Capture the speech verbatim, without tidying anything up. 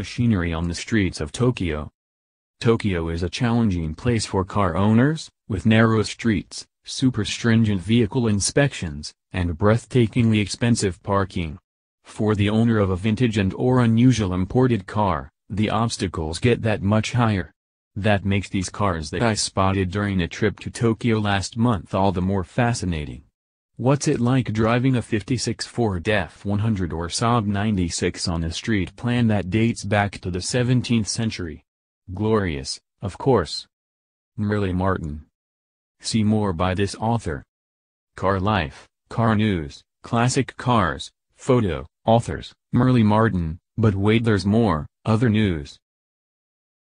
machinery on the streets of Tokyo. Tokyo is a challenging place for car owners, with narrow streets, super stringent vehicle inspections, and breathtakingly expensive parking. For the owner of a vintage and or unusual imported car, the obstacles get that much higher. That makes these cars that I spotted during a trip to Tokyo last month all the more fascinating. What's it like driving a fifty-six Ford F one hundred or Saab ninety-six on a street plan that dates back to the seventeenth century? Glorious, of course. Merle Martin. See more by this author. Car Life, Car News, Classic Cars, Photo, Authors, Merle Martin, but wait, there's more, other news.